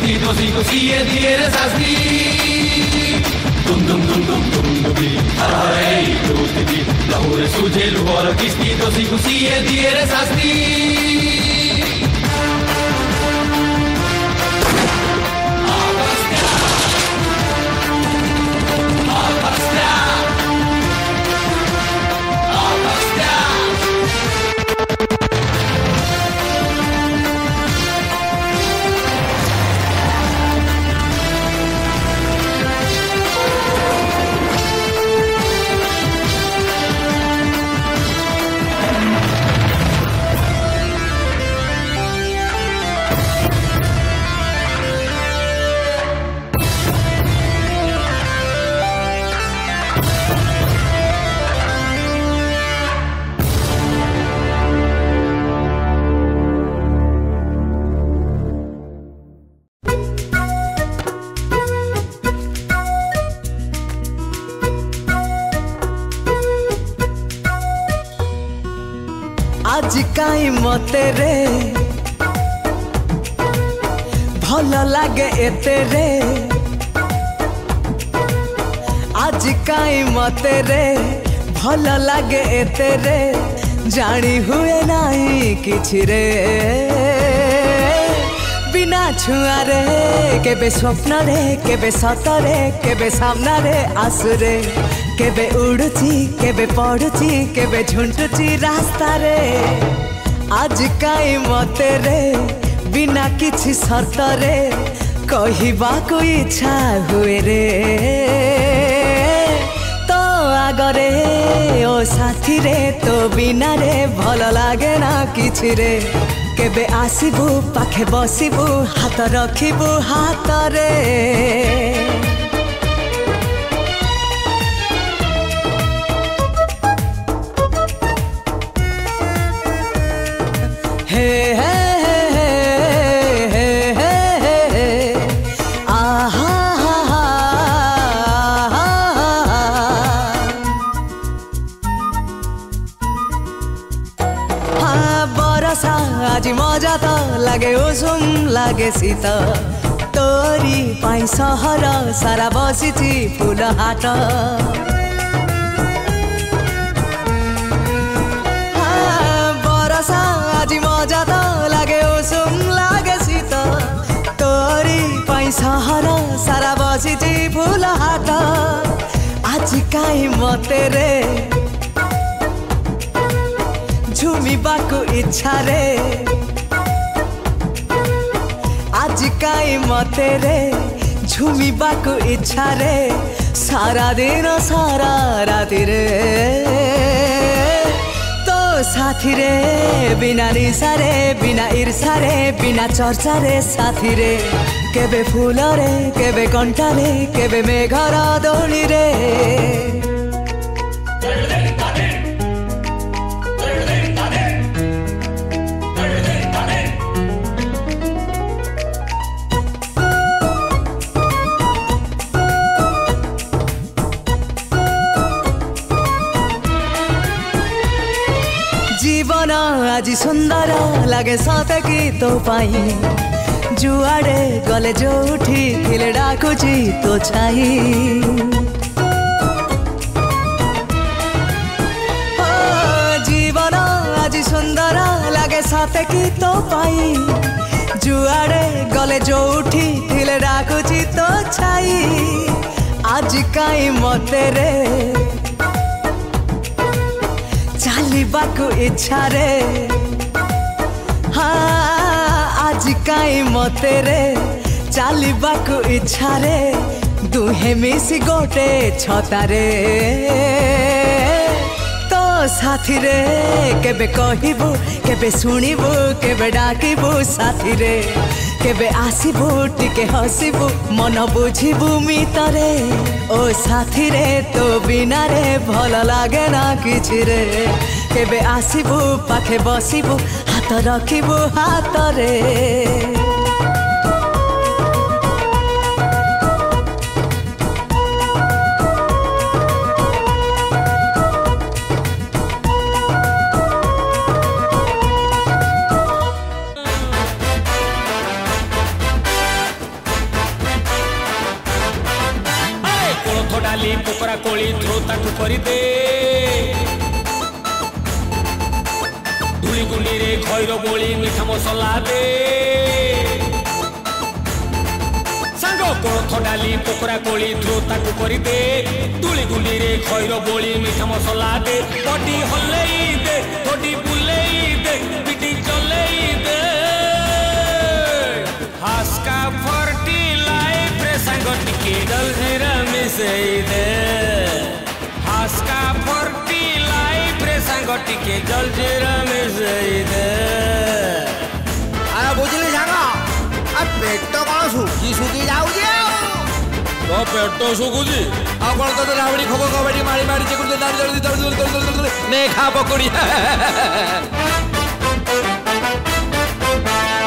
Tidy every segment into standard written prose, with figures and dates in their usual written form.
मस्ती दोस्ती को सीए दिए रे सास्ती तुम तुम तुम तुम तुम दुबी हर हर ऐ दोस्ती दी लाहौर सूझे लुहर किस्ती दोस्ती को सीए दिए रे सास्ती तेरे भल लागे एते रे आज काई मते रे भल लागे एते रे जानी हुए नहीं किछि रे बिना छुआ रे केबे स्वप्न रे केबे सत रे केबे सामना रे आसु रे केबे उड़ुची केबे पड़ुची केबे झुंटुची रास्ता रे आज काई मते रे बिना किछि शर्त रे कहबा को इच्छा हुए रे तो आगरे ओ साथी रे तो बिना रे भल लागे ना किछि रे केबे आसिबू पाखे बसिबू हाथ रखिबू हाथ रे लागे ओसुम लागे सीता तोरी पाई सहर सारा बसिची फूल हाट बरसा आज मजा तो लागे ओसुम लागे सीता तोरी पाई सहर सारा बसिची फूल हाट आज काई मते रे झुमिबाको इच्छा रे आज काई मते रे झुमिबाको इच्छा रे सारा दिन सारा राति रे तो साथी रे बिना रिसा रे बिना ईर्षा रे बिना चर्चा रे साथी रे केबे फूल रे केबे कंटा रे केबे मेघर दोली रे आजी सुंदर लागे सत की तो पाई जुआड़े गले जो उठी खिले डाकुची तो छाई जीवन आजी सुंदर लागे सत की तो पाई जुआड़े गले जो उठी खिले डाकुची तो छाई आज काई मते रे चालिबाको इच्छा रे हाँ आज काई मते रे चालिबाको इच्छा रे दुहे मिसी गोटे छता रे तो साथी रे केबे कहिबू केबे सुनिबू केबे डाकिबू साथी रे केबे आसिबू टिके हसिबू मन बुझिबू मितरे ओ साथी रे तो बिना रे भल लागे ना किछि रे केबे आसिबू पाखे बसिबू हाथ रखिबू हाथ रे डाली पुपरा कोली ध्रोता ठुपरी दे धूली गुंडी रे खईरो बोली मीठा मसला दे सांग कोथ डाली पुपरा कोली ध्रोता ठुपरी दे धूली गुंडी रे खईरो बोली मीठा मसला दे बॉडी हल्लेई दे बॉडी बुलेई दे पिटी चलेई दे हासका फर्टी लाइफ रे सांग टिके डल हेरा हासका फर्टी लाइफ रे सांग टिके जल जीरा मिसैदे अरे बुझली सांग आ पेट कौन सुखी सुखी जाऊ जे तो पेट सुखुजी आ कोन तो रावड़ी खोको कबड्डी मारी मारी चकुर दाड़ जल्दी दौड़ दौड़ दौड़ ने खा पकड़ी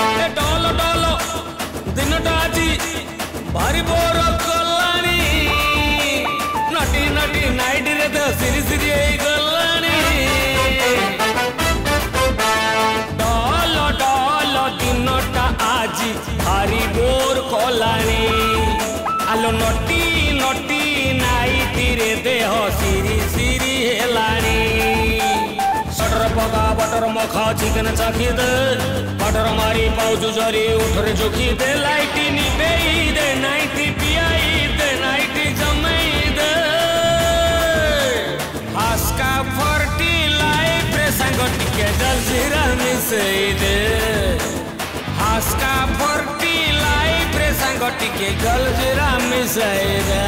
ए डोल डोल दिनटा आजी भारी बोर नाइट रे तो सिरी सिरी गलानी डाल डाल दिन आज भारी बोर कलानी आलो नटी नटी नाइट रे देह सिरी सिरी हेलानी सटर पगा बटर मखा चिकन चाखी दे बटर मारी पाउजु जरी उठरे जोखी दे लाइट निबेई दे नाइट पियाई दे नाइट जमई दे हासका फर्टी लाइफ रे सांग टिके जल जीरा मिसई दे हासका फर्टी लाइफ रे सांग टिके जल जीरा मिसई दे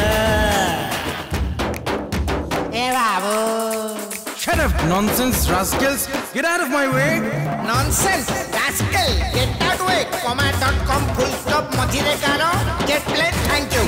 ए बाबू shut up nonsense rascals get out of my way nonsense rascal get out way comma.com full stop मझिरे कारो get plate thank you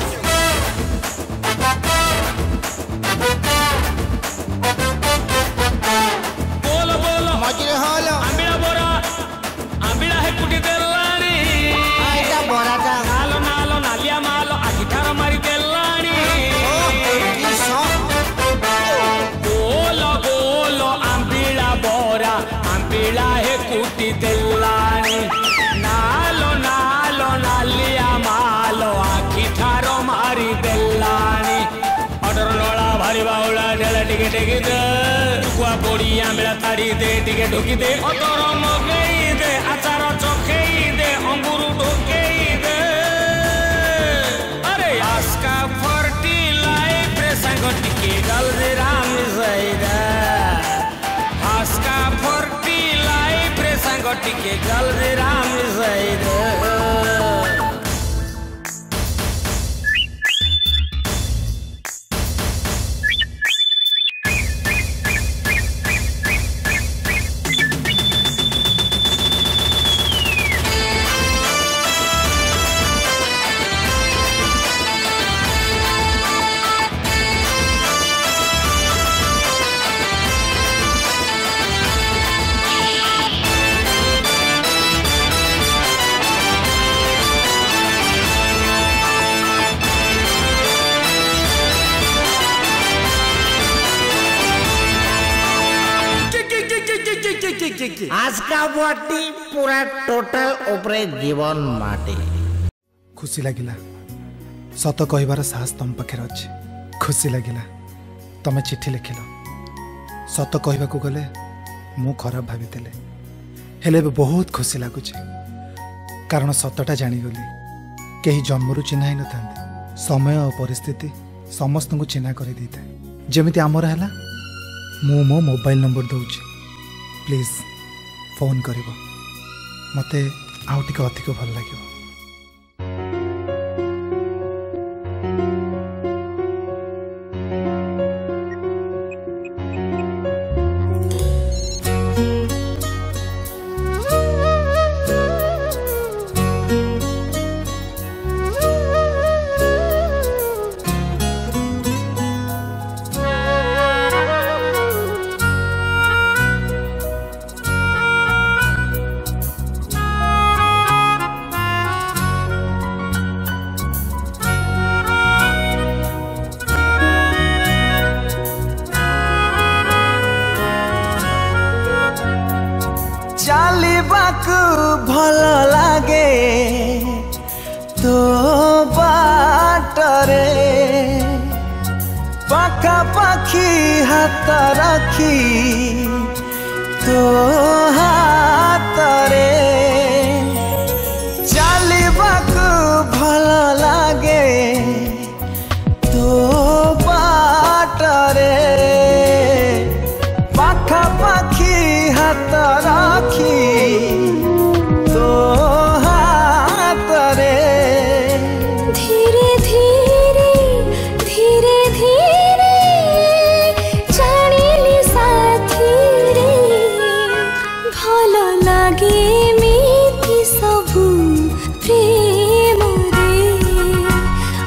ताड़ी दे टिके ढोकी दे अतर मगई दे आचार चखई दे अंगूर ढोकई दे अरे आसका फर्टी लाइफ रे सांग टिके जल्दी राम मिसई दे आसका फर्टी लाइफ रे सांग टिके जल्दी राम मिसई दे आजका वाटी पूरा टोटल उपरे जीवन माटे खुशी लागिला सत कहबार साहस तुम पाखे अछि खुशी लागिला तमे चिट्ठी लिखिलो सत कहबा को गले मु खराब भाबी देले हेले बहुत खुशी लागु छे कारण सतटा जानि गली केही जन्मरु चिन्हाई न थांदे समय और परिस्थिति समस्त को चिन्हा कर देते जेमिति आमर हला मु मो मोबाइल नंबर दउछि प्लीज फोन करिबो मते आउ टिके अधिक भल लागिबो पाखा पाखी हाथ राखी तो हाथ रे चलबाकु भल लागे तो बाट रे पाखा पाखी हाथ राखी तो हाथ रे धीरे धीरे धीरे धीरे जानिली साथी रे भल लागे मिति सबु प्रेम रे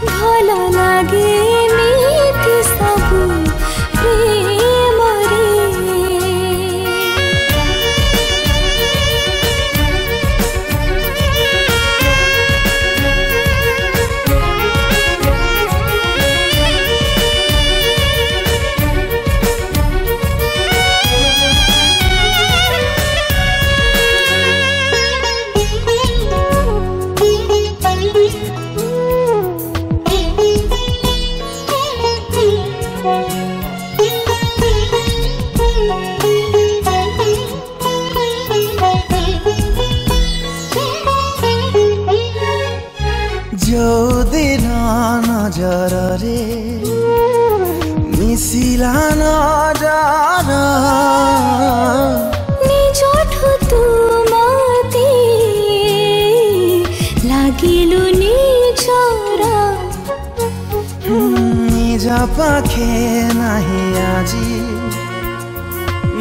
भल लागे मिति सबु प्रेम रे जो दिन नजर रे मिसिला नजर निजठु तुमते लागिलु निजर निज पाखे नाही आजी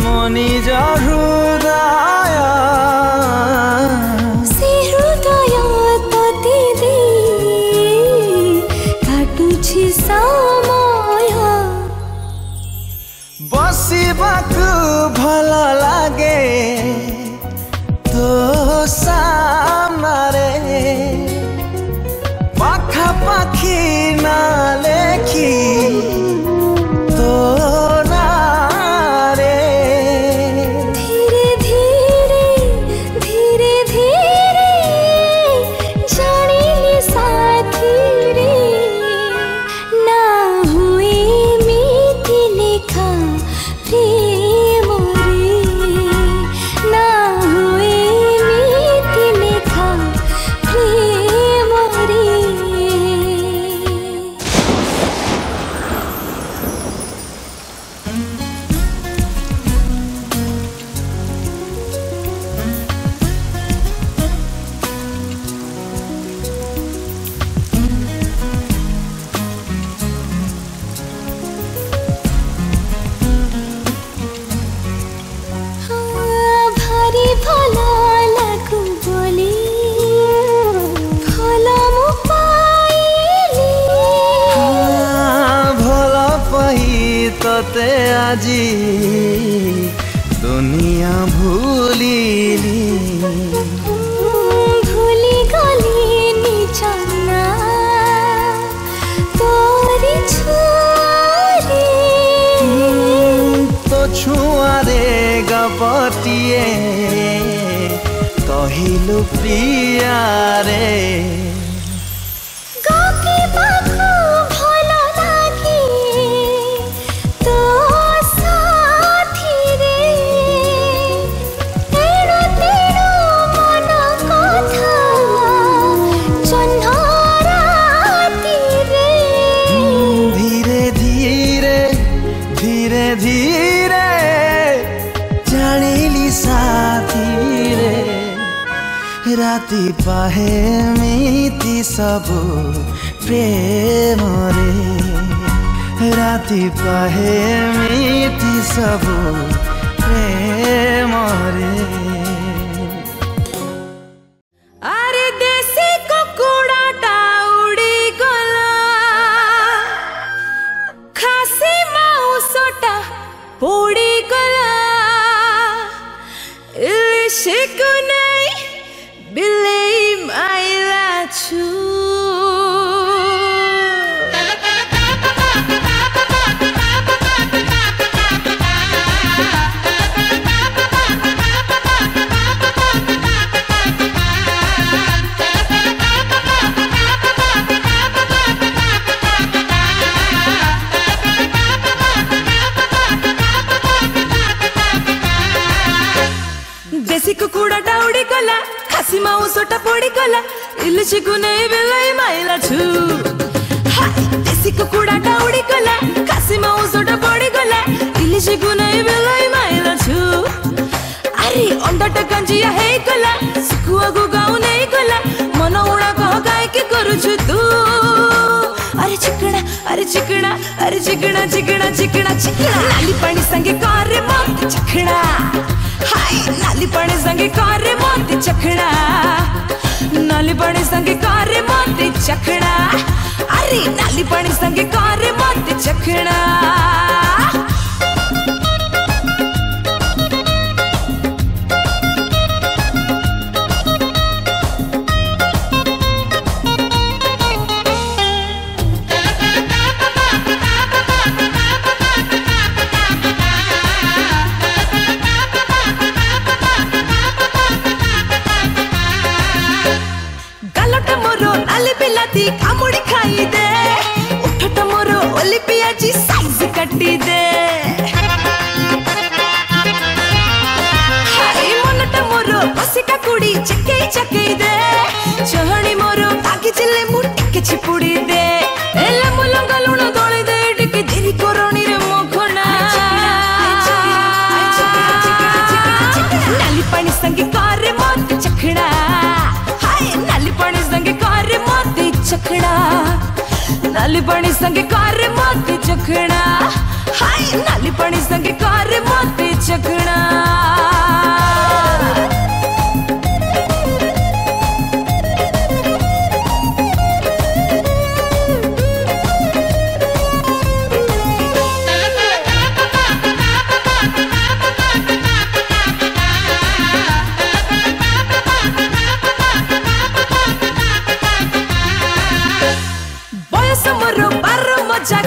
मो निज हृदय बसिबाकु भल लागे तो सामरे पाखा पाखी ना लेखी तो ना रे धीरे धीरे धीरे धीरे जानिली साथी रे ना हुई मिति लेखा प्रेम रे ना हुए मिति लेखा प्रेम रे ते आजी दुनिया भूलिली भूली गली निचना तोरी छुरी तो छुआरे गपटिए कहिलु प्रिया रे राती पाहे मिति सबु प्रेम रे राती पाहे मिति सबु प्रेम रे कुनै बेलै माइला छु हाय देसी कुकुडा उडी गला कासीमा उसोटा बडी गला इलिसी कुनै बेलै माइला छु अरे अण्डाटा गंजिया हे गला सुकुवागु गाउ नै गला मन उडा कह काय के करू छु तू अरे चिकना अरे चिकना अरे चिकना चिकना चिकना चिकना लाली पानी संगे करे मत चिकना हाय लाली पानी संगे करे मत चिकना नाली पानी संगे कारे मत चखना अरे नाली पानी संगे कारे मत चखना खामुड़ी खाई दे उठटा मोर ओली पिया जी साइज कटी दे हाय मनटा मोर पसिका कुड़ी चके दे चहणी मोर बाकी जिले मु टिके छिपुड़ी दे एला मुलंग लुण दोळी दे टिके जिरी कोरोनी रे मोखना लाली पानी संगे करे मत चखना हाय लाली पानी संगे करे मत चखना नाली पानी संगे कारे मत चखना हाय नाली पानी संगे कारे मत चखना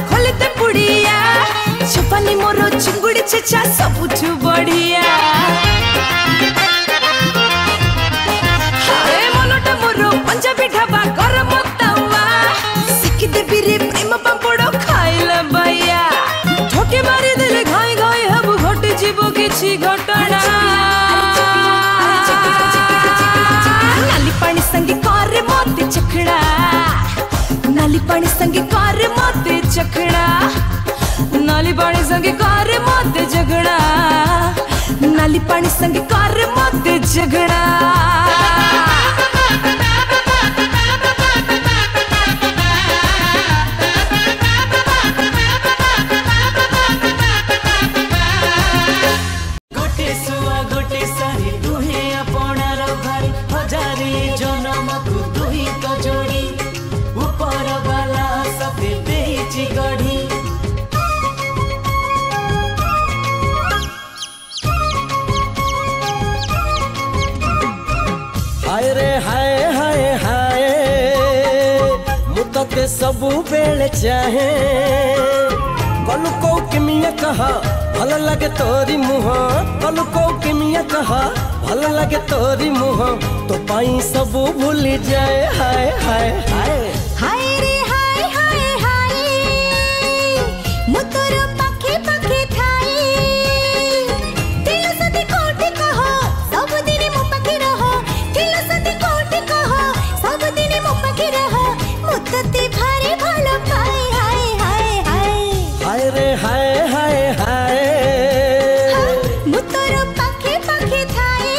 खोलते पुड़िया छपानी मोर चिंगुड़ी छेछा सबुठु बढ़िया हाय मनटा मोर पंजाबी ढाबा गरम तवा सिकी देवी रे प्रेम पापड़ खाइला भैया ठोके मारी देले घाई घाई हम घट जीव किछि घटना नाली पानी संगे करे मत चखड़ा नाली पानी संगे करे मत चखड़ा नाली पानी संगे करे मत झगड़ा नाली पानी संगे करे मत झगड़ा गोटे सुआ गोटे सारी दुहे अपना रो भाई हजारे जन्म को दुही तो जोड़ी ऊपर वाला सते देहि गढ़ी हाय रे हाय हाय हाय मुतते सबु बेले चाहे गलु को किमिया कहा भल लगे तोरी मुह गलु को किमिया कहा भल लगे तोरी मुह तो पाई सबु भूल जाए हाय हाय हाय हाय रे हाय हाय हाय मु तोर पाखे पाखे थाई दिल सती कोटी कहो सब दिन मु पाखे रहो दिल सती कोटी कहो सब दिन मु पाखे रहो मु तते भारी भलो पाई हाय हाय हाय हाय रे हाय हाय हाय मु तोर पाखे पाखे थाई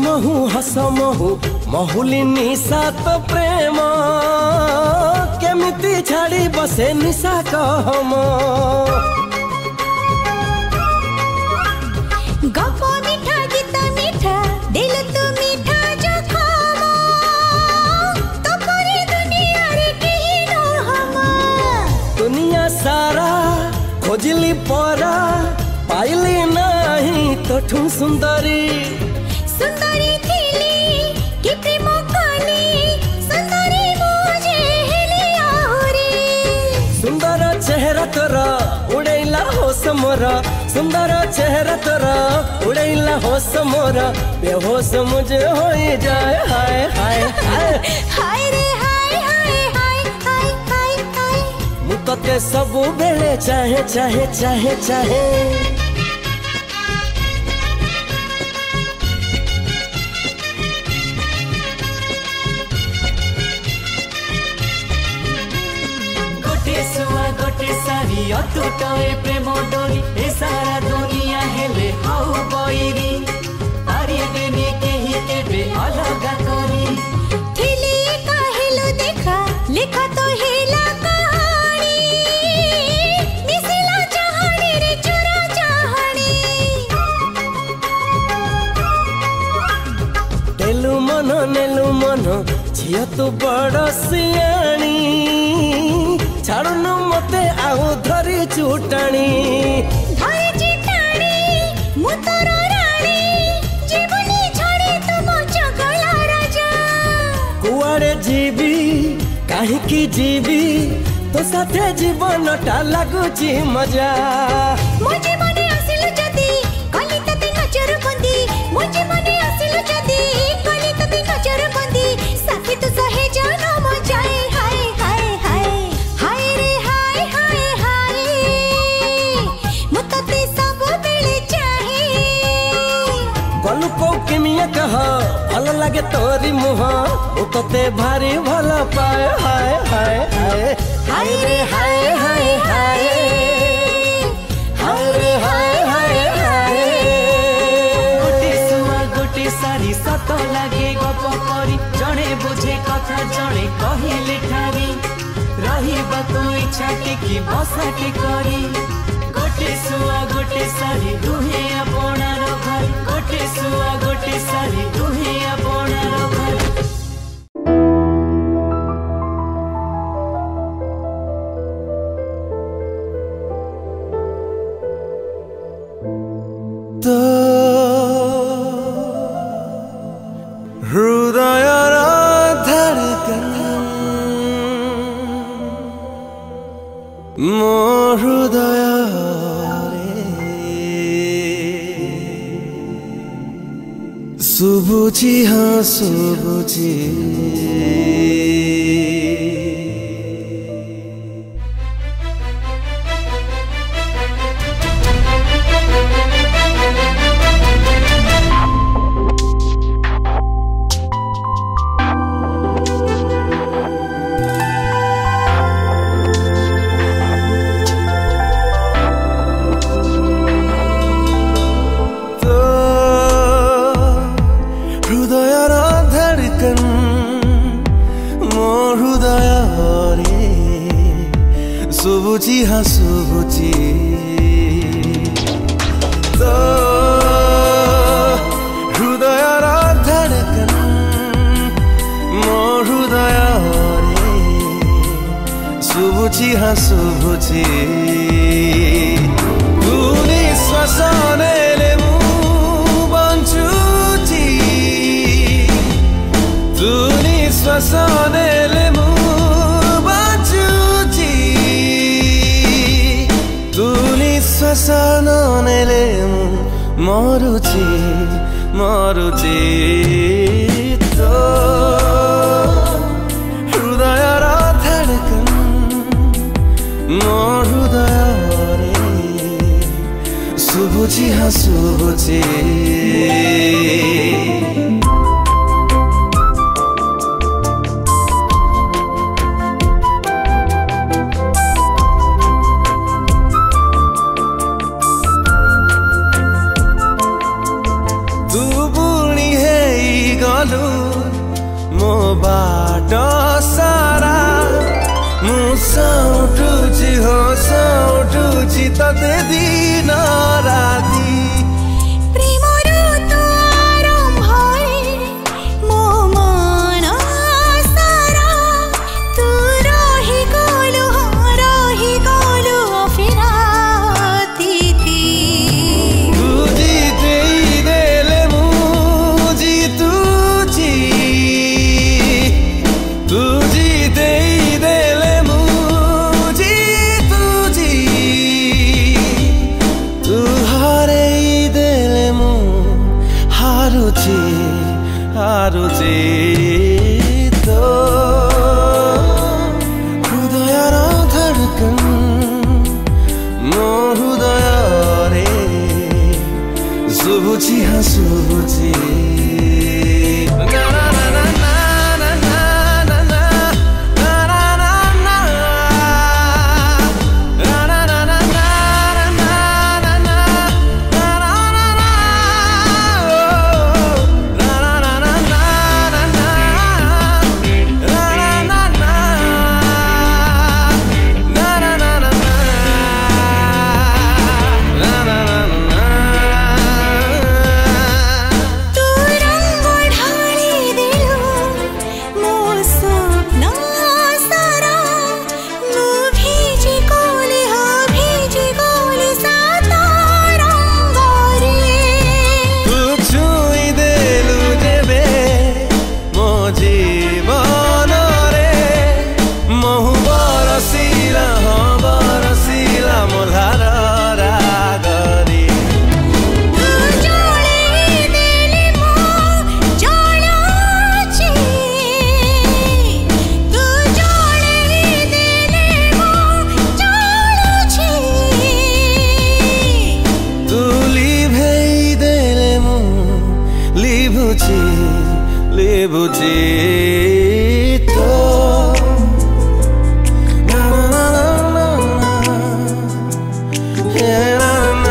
महु हस महु महुली निशा तो प्रेम केमिति छाड़ी बसे निशा कहम गपो मीठा गीत मीठा दिल तू मीठा जो खाम तो पूरी दुनिया रे केही न हम दुनिया सारा खोजली परा तो ठू सुंदरी सुंदरी खिली कि प्रेम काली सुंदरी मुझे हिलिया रे सुंदर चेहरा तोरा उड़ैला होश मोरा सुंदर चेहरा तोरा उड़ैला होश मोरा बेहोश मुझे होई जाए हाय हाय हाय हाय रे हाय हाय हाय हाय हाय हाय मुकते सब बेले चाहे चाहे चाहे चाहे गोटे सारी अटूटे प्रेम डोरी ए सारा दुनिया हेले हाउ बईरी अरे देने के ही के बे अलग करी ठेले काहेलो देखा लिखा तो हेला कहानी निसला चाहनी रे चुरा चाहनी देलु मनो झिया तो बड़ा सियानी छाड़नु मते आउ धरी चुटाणी धरी चुटाणी मु तोर राणी जीवनी छाड़ी तुम चगला राजा कुआरे जीवी काहे की जीवी तो साथे जीवन टा लागुची मजा मो जीवन आसिलु जदी कली तते नजर बंदी मो जीवन आसिलु जदी कली तते नजर बंदी साथे तो सहे जानो मजाए हाय हाय हाय कहा भल लगे तोरी मुहा उतते भारी भल पाए हाय हाय हाय हाय रे हाय हाय हाय हाय रे हाय हाय हाय गोटे सुआ गोटे सारी सत लगे गप करी जणे बुझे कथा जणे कहिले ठारी रहिबा तू इच्छा टिकी बसा के करी गोटे सुआ गोटे सारी दुहे अपनार घर गोटे सुआ गोटे सारी दुहे अपनार घर तो हृदय धड़कन मो हृदय सुबुझी हाँ सुबुझी सुबुझी हाँ सुबुझी तो हृदय धड़कन मो हृदय सुबुझी हाँ सुबुझी धूली श्वसन बंचुची धूली श्वसन सानले मरुची मरुची तो हृदय धड़कन मो हृदय सुबुझी हाँ सुबुझी ते दिन राती प्रेम ऋतु आरंभ मो मन सारा तू रही गोलू फिराती थी आरो जेतो हृदयर धड़कन मो हृदय रे सुबुझी हाँ सुबुझी बुझे तो ना ना ना ना ना ना ना।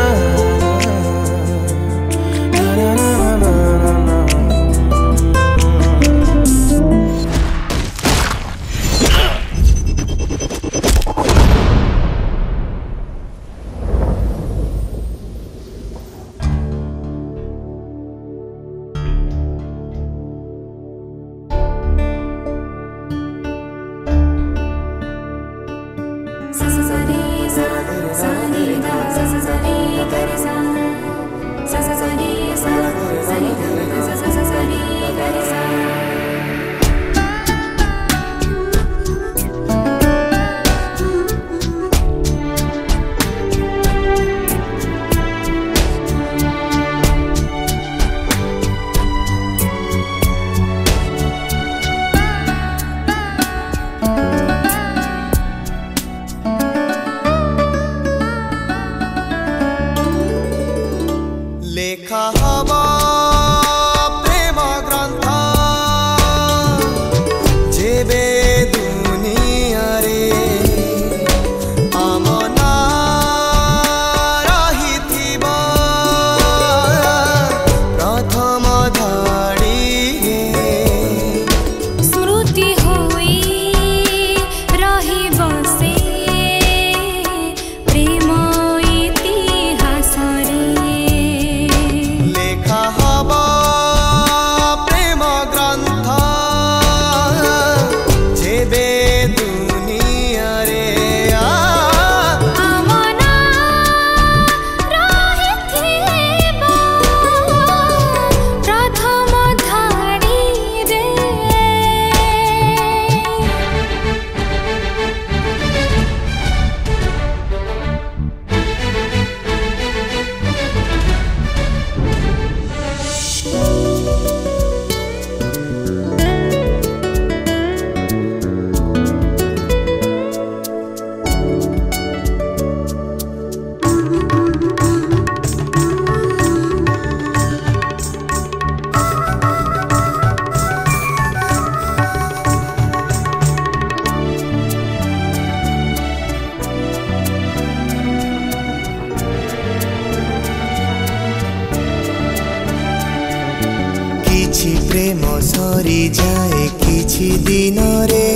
किछि प्रेम सरी जाए किछि दिन रे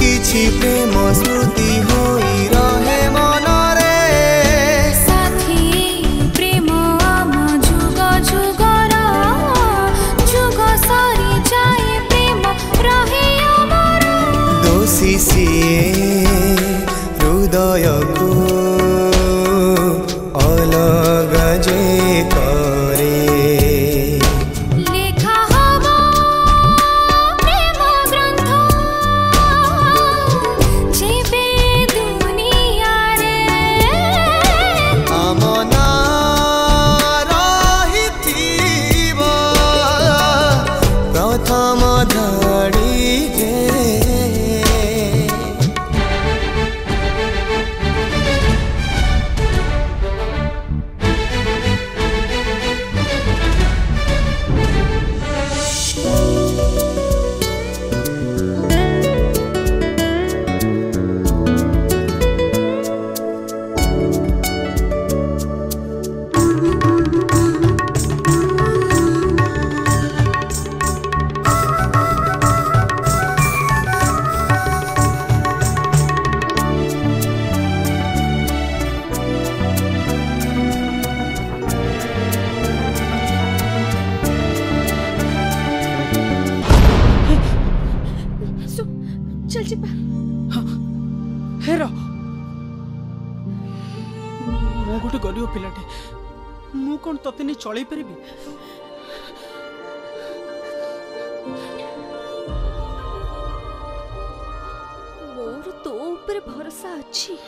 किछि प्रेम स्मृति होई रहे मन रे साथी प्रेम आम जुग जुगर जुग सरी जाए प्रेम रहे अमर दोषी सिए हृदय को अलग जे करे पिलाटे मु कौन तते नहीं चल पारि मोर तो ऊपर भरोसा अच्छी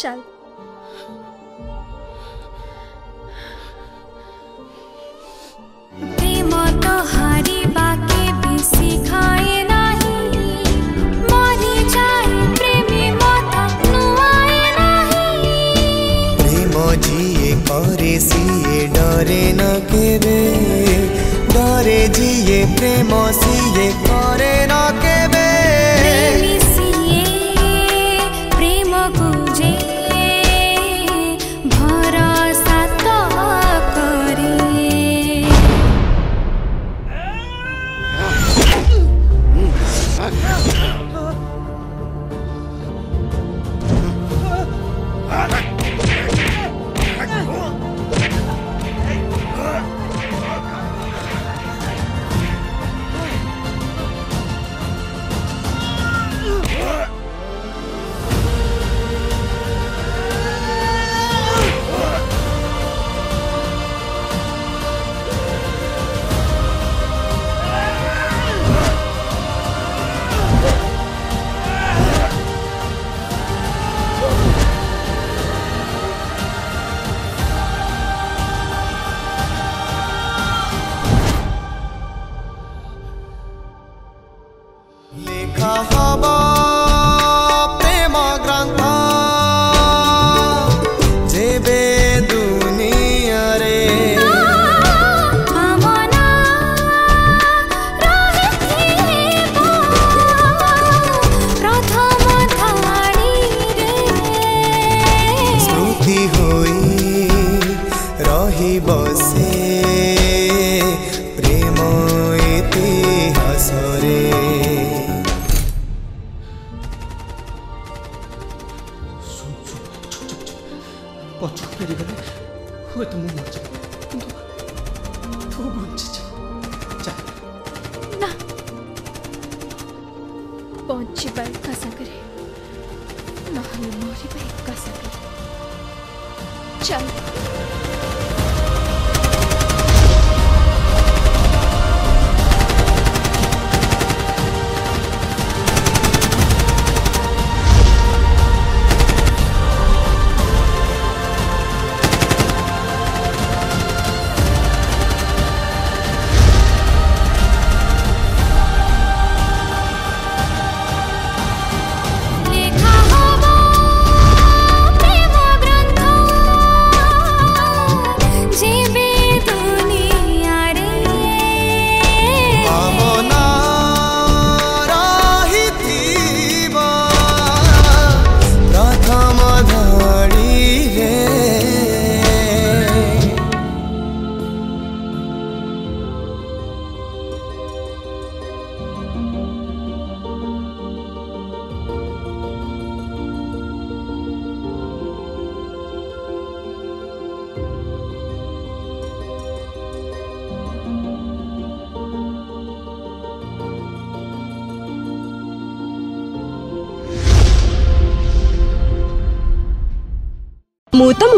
चल डरे न केबे डरे जिए प्रेम सीए करे न केबे प्रेम गुजे भरोसा तो करे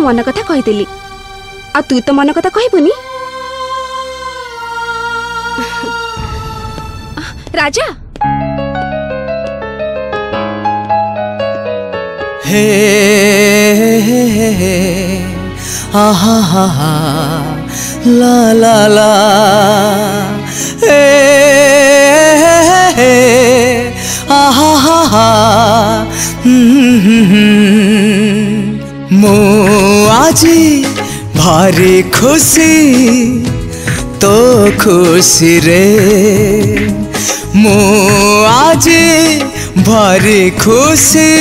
मन कथा कहीदेली आ तू तो मन कथा कहबुनी राजा हे हे हे हा हा हा ला ला ला हे हा हा हा मो आजी भारी खुशी तो खुशी रे मो आजी भारी खुशी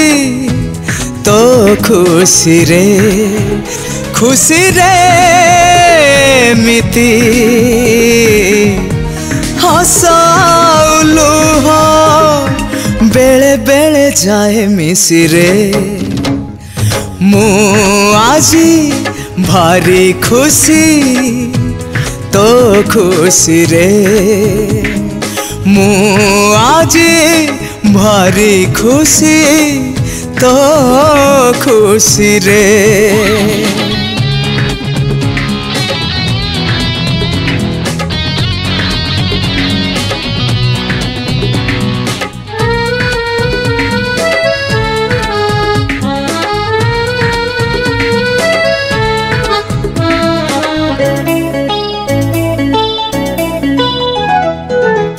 तो खुशी रे मिति हसाउलु हो बेले बेले जाए मिसी रे मो आजी भारी खुशी तो खुशी रे मो आजी भारी खुशी तो खुशी रे।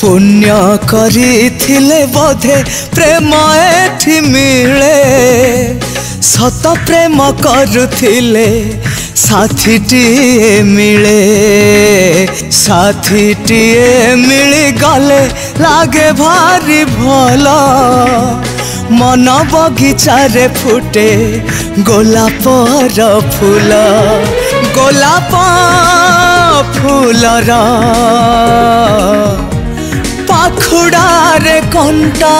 पुण्य करिथिले बोधे प्रेम एठी मिले, सत प्रेम करुथिले साथीटीए मिले, साथीटीए मिली गले लागे भारी भल, मन बगीचारे फुटे गोलापर फूल, गोलाप फूलर खुड़ारे कंटा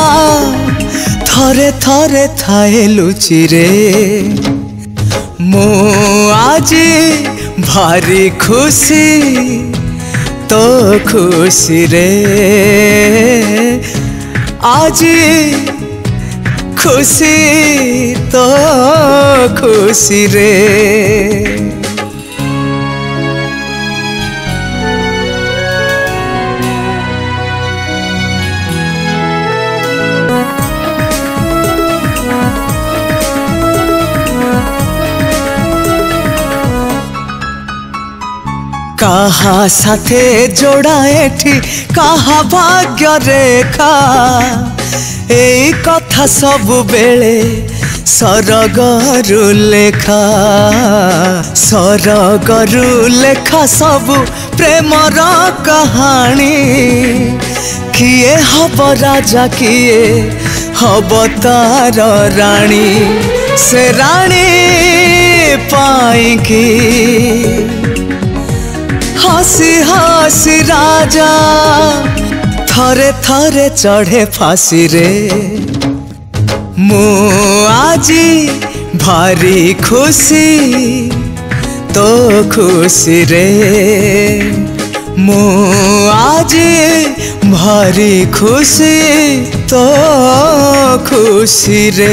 थरे थरे थाए लुचि रे। मो आजी भारी खुशी तो खुशी रे, आजी खुशी तो खुशी रे। कहा साथे जोड़ा एठी कहा भाग्य रेखा, एई कथा सबु बेले सरगरु लेखा सबु प्रेमर कहानी, किए हब राजा किए हब तार राणी, से राणी पाई की हसी हसी राजा थरे थरे चढ़े फांसी रे। मो आजी भारी खुशी तो खुशी रे, मो आजी भारी खुशी तो खुशी रे।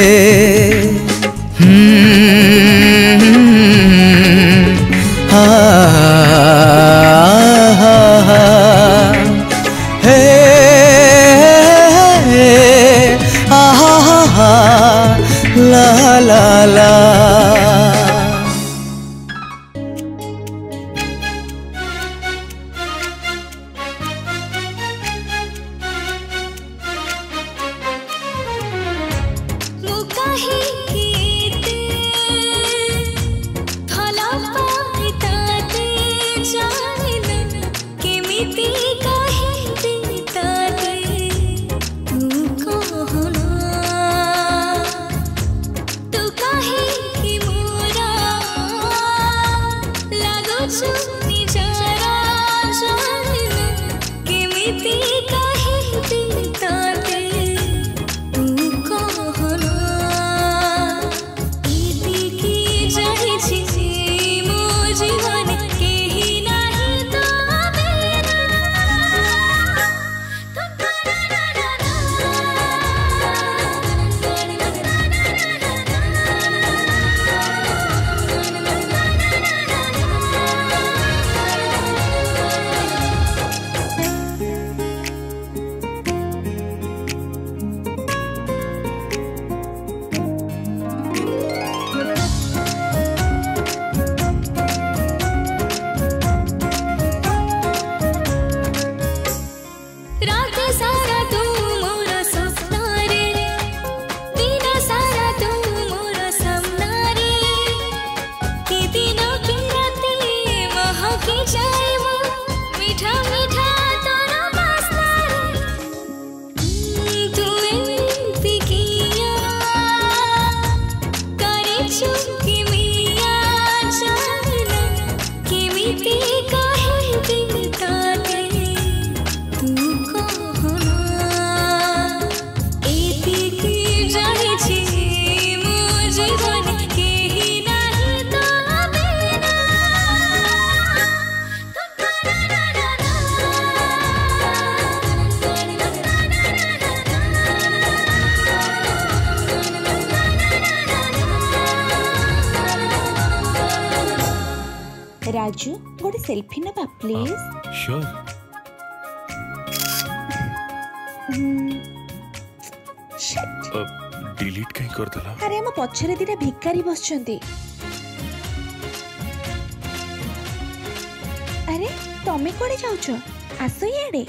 राजू गोटे सेल्फी ना प्लीज। श्योर। शिट। डिलीट कहीं कर दला। अरे हम पछरे दिटा भिकारी बसचंती। अरे तमे कोड़े जाउछो? आसो याडे।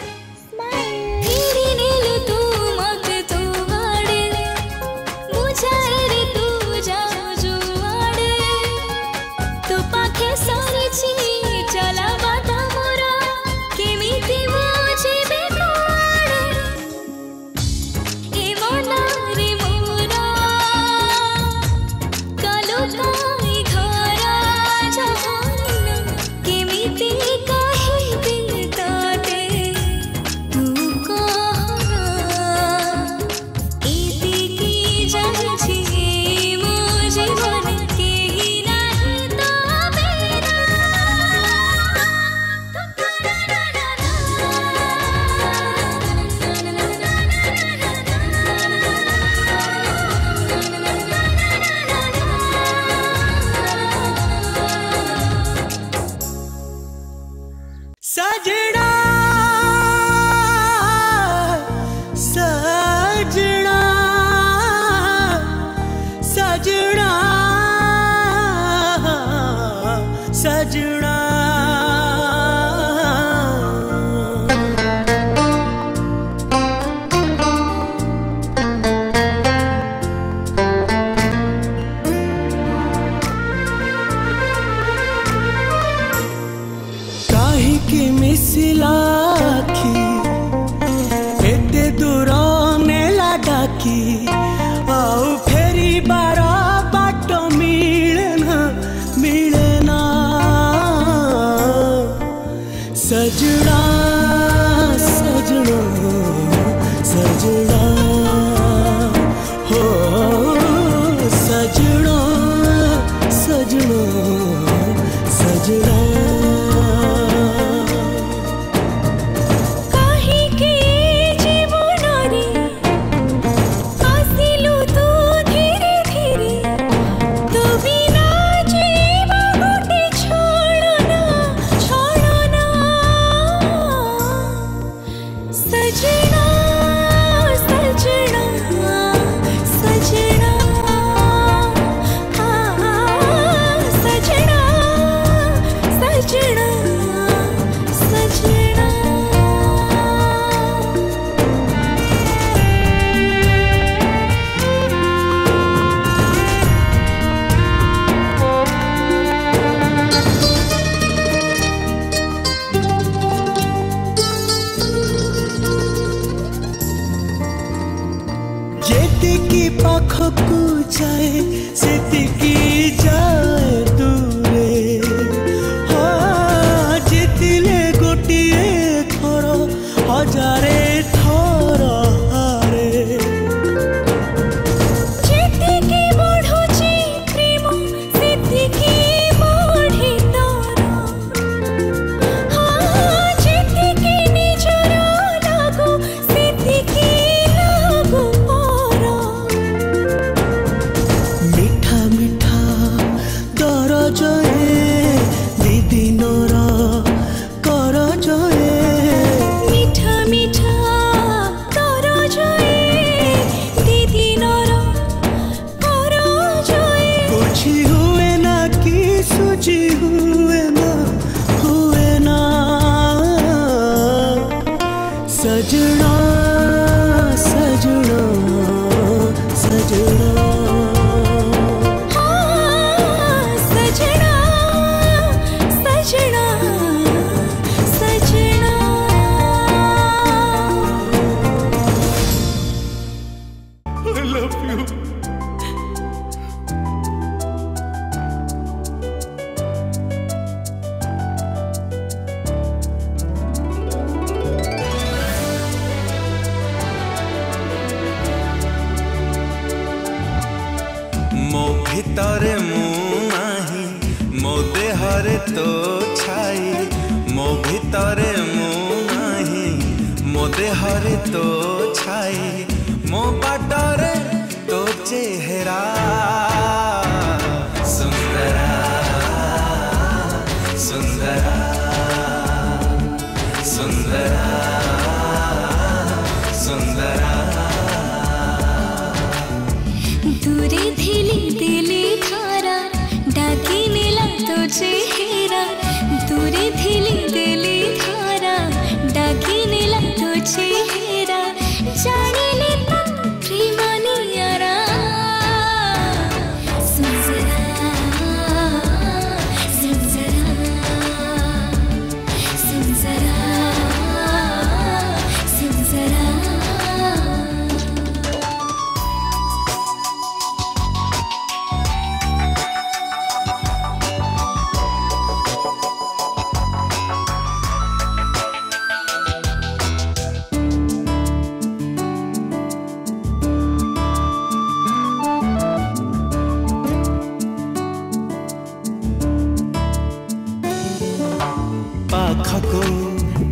पाखको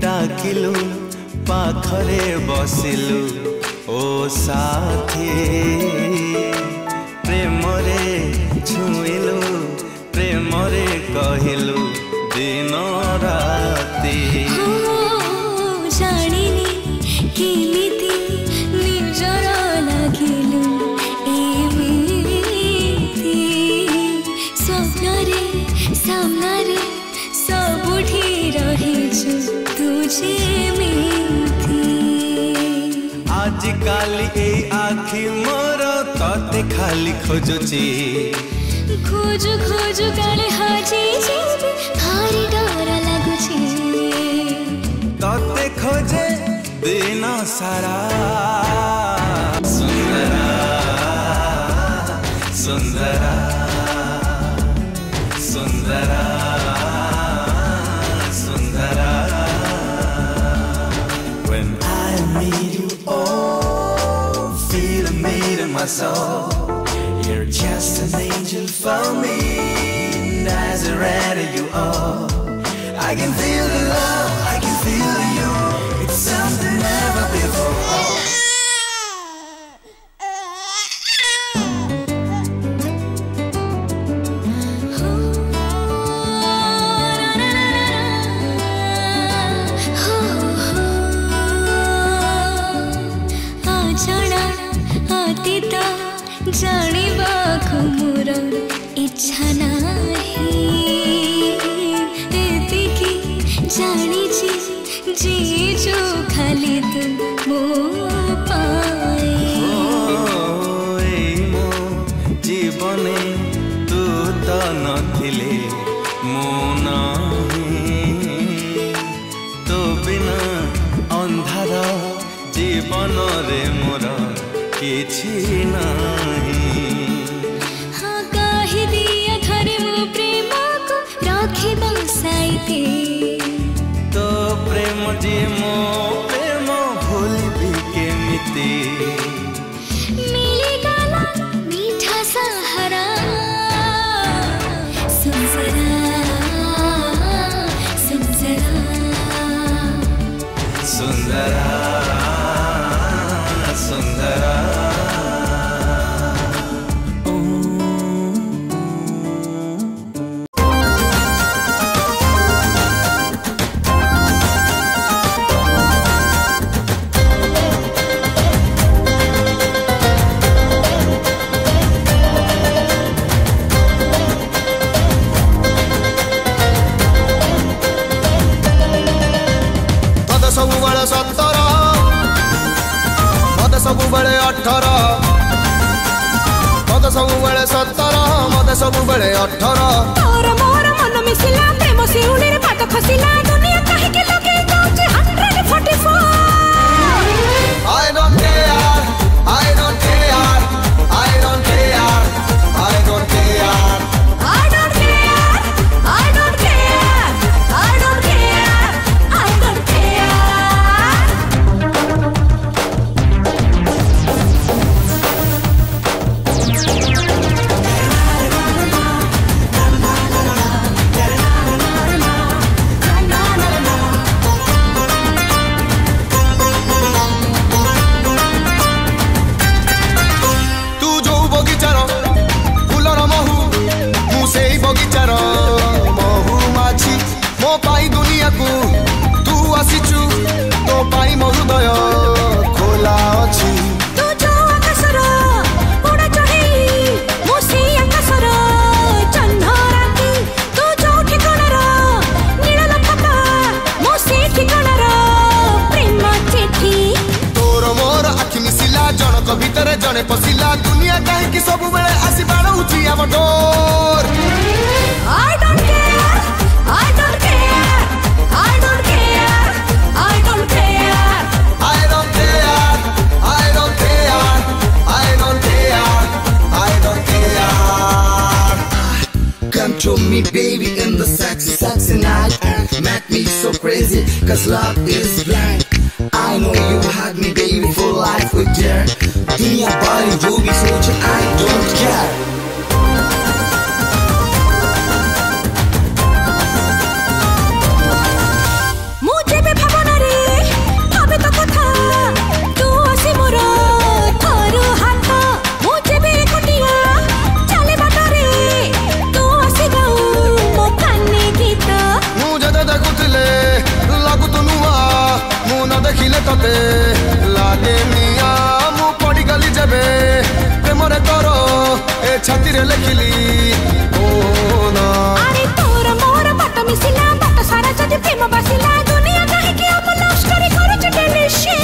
डाकिलु पाखरे बसिलु ओ साथी प्रेमरे छुइलु प्रेमरे कहिलु दिन राती जानिनी केमिति निजर लागिलु एमिति स्वप्नरे सामनारे सबुठी रहिछु तुझे मिति आजकल ए आखी मोर तते खाली खोजुची खोजु खोजु काले हाजी जेबे भारी डर लागुची तते खोजे दिन सारा सुंदरा सुंदरा सुंदरा सुंदरा when I meet you oh feel the beat in my soul You're just an angel for me As red as you are I can feel the love I can feel you It's something never before Ajana atita जानिबा मोर इच्छा नहीं जानिची जीजो खाली तुम मो पाए मो जीवने तू तो नथिले मो नहीं तो बिना अंधार जीवन रे मोर किछि नहीं हाँ कहि दिया घर मो प्रेम को राखी बंसाइते तो प्रेम जे मो प्रेम भूलबी केमिते मिली गला मीठा सहारा सुंदरा सुंदरा सुंदरा देखिले तते लागे मिया मु पड़ी गली जबे प्रेम रे तोरो ए छाती रे लिखिली ओ ना अरे तोर मोर बात मिसिला बात सारा जदी प्रेम बसिला दुनिया काहे के हम लॉस करे करे चटेले शे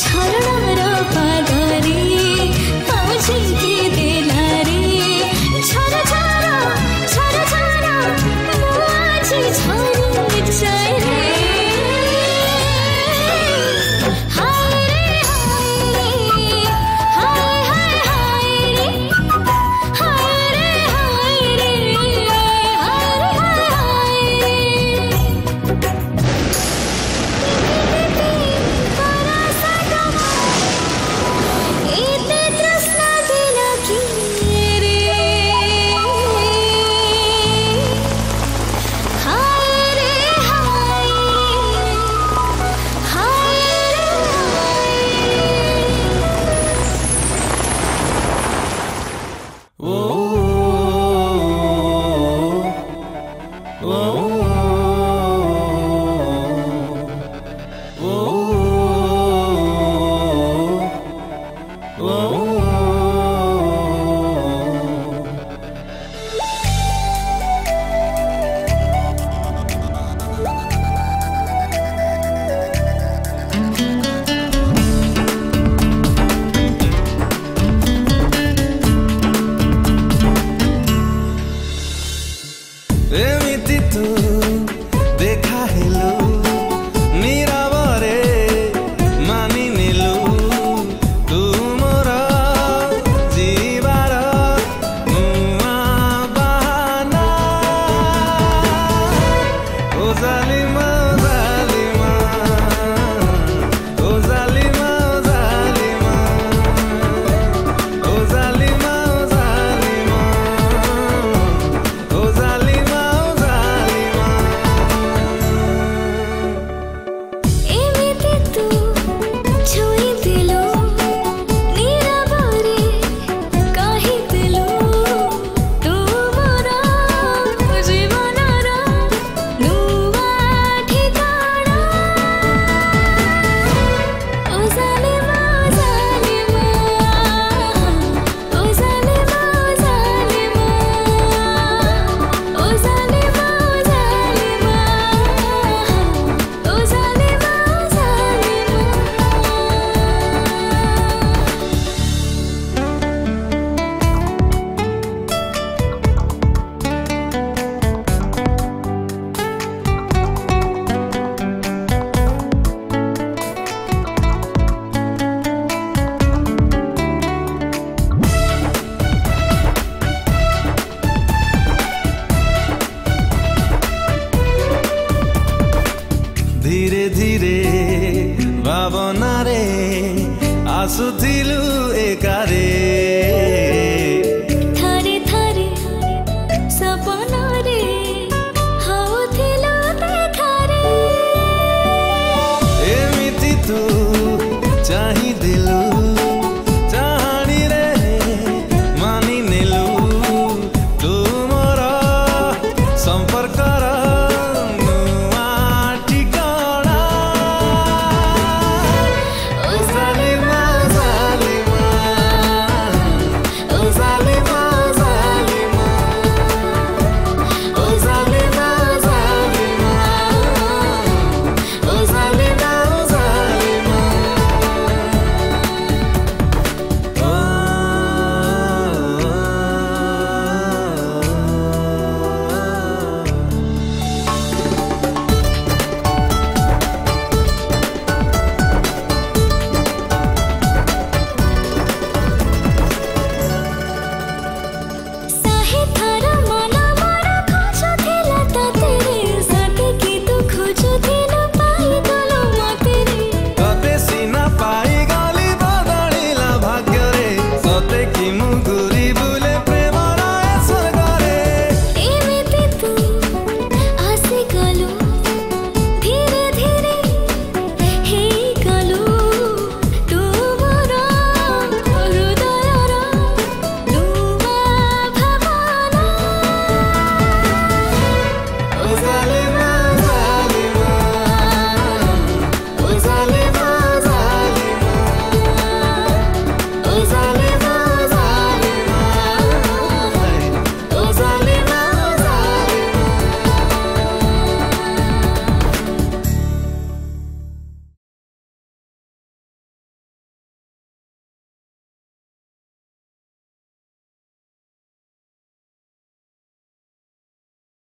छाया धीरे धीरे भावना रे आसुथिलु एकारे।